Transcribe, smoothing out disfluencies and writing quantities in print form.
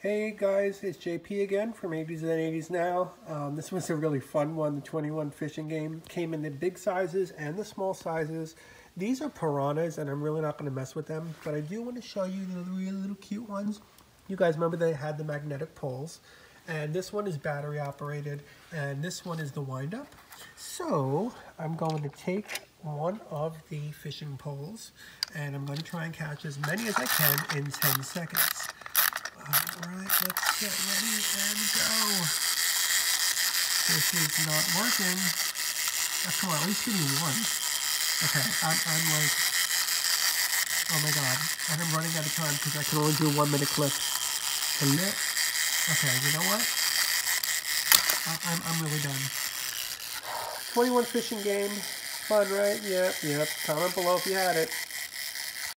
Hey guys, it's JP again from 80s and 80s Now. This was a really fun one, the 21 fishing game. Came in the big sizes and the small sizes. These are piranhas and I'm really not going to mess with them, but I do want to show you the really little cute ones. You guys remember they had the magnetic poles, and this one is battery operated and this one is the wind up. So I'm going to take one of the fishing poles and I'm going to try and catch as many as I can in 10 seconds. Alright, let's get ready and go. This is not working. Oh, come on, at least give me one. Okay, I'm like, oh my god. And I'm running out of time because I can only do a 1 minute clip. Okay, you know what? I'm really done. 21 fishing game. Fun, right? Yep. Comment below if you had it.